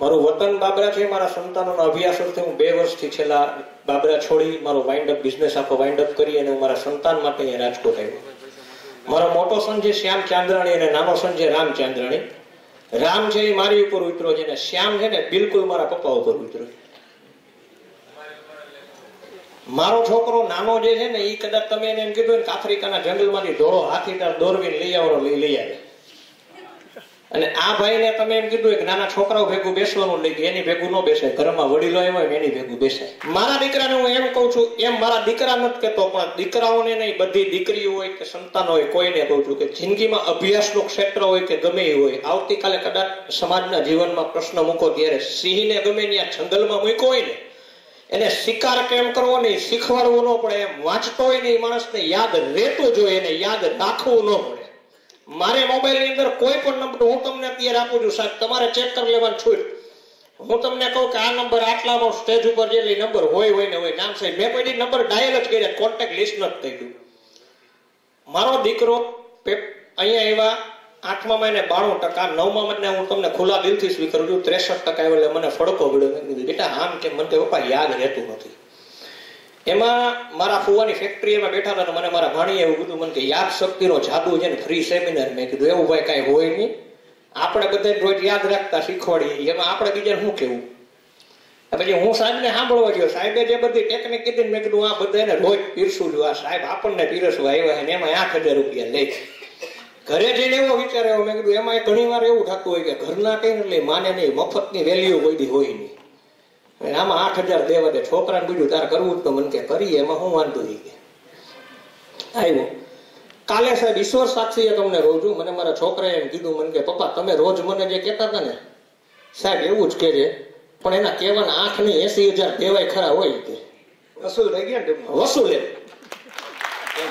मारू वतन बाबरा छे, मारा संतानों अभियासरथी हूँ 2 वर्षथी छेला बाबरा छोड़ी मारो वाइंड अप बिजनेस आखो वाइंड अप करी अने मारा संतान माटे अहींया राजकोट आव्यो। मारो मोटो सन जे श्याम चांद्राणी अने नानो सन जे राम चांद्राणी। राम छे ए मारी उपर उतरो छे अने श्याम छे ने बिलकुल मारा पप्पा उपर उतरो। मारो छोकरो नानो जे छे ने ई कदाच तमे एने एम कीधुं के आफ्रिकाना जंगलमांथी धोळो हाथीदार दौरवीने लई आवरो लई आवे। अने आ भाई ने तमे एम कीधुं एक नाना छोकराओ भेगुं बेसवानुं लई गया, एनी भेगुं न बेसाय, घरमां वडीलो एवा एनी भेगुं बेसाय। मारा दीकराने हुं एम कहूं छुं, एम मारा दीकरा नथी कहेतो, पण दीकराओने नहीं, बधी दीकरीओ होय के संतान होय, कोईने कहूं छुं के जिंदगीमां अभ्यासनुं क्षेत्र होय के गमे ई होय, आवतीकाले कदाच समाजना जीवनमां प्रश्न मूको त्यारे सिंहने गमे न्या जंगलमां मूक्यो होय ने एने शिकार केम करवो नहीं शीखवाडवो न पड़े, एम वांचतो होय ने माणसने याद रहेतो जोईए अने याद राखवो न पड़े। मारे मोबाइल ની અંદર કોઈ પણ નંબર હું તમને અત્યારે આપું છું સાહેબ, તમારે ચેક કરી લેવાનું છૂટ। હું તમને કહું કે આ નંબર આટલાનો સ્ટેજ ઉપર જે લઈ નંબર હોય ને હોય નામ સાહેબ, મેં કોઈ નંબર ડાયલ જ કર્યા, કોન્ટેક્ટ લિસ્ટ ન થઈ ગયું। મારો દીકરો અહીંયા આવ્યા 8મા મહિને 92%, 9મા મહિને હું તમને ખુલ્લા દિલથી સ્વીકારું છું 63% આવ્યો એટલે મને ફડકો પડ્યો। બેટા આમ કે મને પપ્પા યાદ રહેતું નથી। એમાં મારા ફુવાની ફેક્ટરીમાં બેઠા હતા અને મને મારા ભાણીએ એવું કીધું, મને કે યાદ શક્તિનો જાદુ છે ને ફ્રી સેમિનાર મે કીધું એવું ભાઈ કાઈ હોય નહીં, આપણે બધાને રોજ યાદ રાખતા શીખવાડીએ, એમાં આપણે બીજાને શું કહેવું। પછી હું સાહેબને સાંભળવા ગયો, સાહેબે જે બધી ટેકનિક કીધી મેં કીધું આ બધાને રોજ પીરસું જો, આ સાહેબ આપણને પીરસવા આવ્યા છે ને એમાં 8000 રૂપિયા લે। ઘરે જઈને એવો વિચાર આવ્યો, મેં કીધું એમાં ઘણી વાર એવું થતું હોય કે ઘરના કંઈ એટલે માને નહીં, મફતની વેલ્યુ કોઈ હોય નહીં। આમાં 8000 દેવા દે, છોકરાને બીજું તાર કરવું તો મને કે કરી, એમાં હું વાંધો રહી ગયા આવ્યો। કાલે સાહેબ ઈશ્વર સાક્ષીએ તમને કહું છું, મને મારા છોકરાએ એમ કીધું, મને કે પપ્પા તમે રોજ મને જે કહેતા હતા ને સાહેબ એવું જ કહેજે, પણ એના કહેવાના 8 ની 80000 દેવાય ખરા હોય કે વસૂલ થઈ ગયા વસૂલ એમ।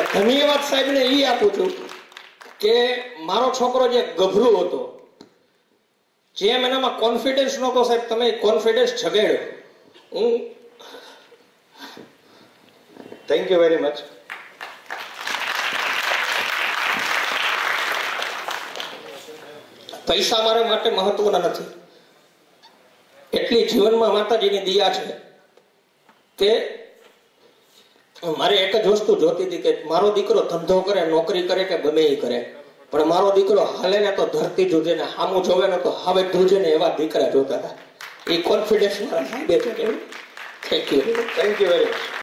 એટલે ધન્યવાદ સાહેબને એ આપું છું કે મારો છોકરો જે ગભરો હતો, જે મનમાં કોન્ફિડન્સ નહોતો સાહેબ, તમે કોન્ફિડન્સ જગાડ્યો। હું થેન્ક યુ વેરી મચ। પૈસા મારા માટે મહત્વના નથી, એટલી જીવનમાં માતાજીની દયા છે કે મારે એક જ વસ્તુ જોતી હતી કે મારો દીકરો ધંધો કરે, નોકરી કરે કે ગમે એ કરે, પણ મારો દીકરો હાલે ને તો ધરતી જોજે ને હામું જોવે ને તો હવે ધ્રુજે ને એવા દીકરા જોતા હતા। એ કોન્ફિડન્સ મારા સાહેબે છે। Thank you very much.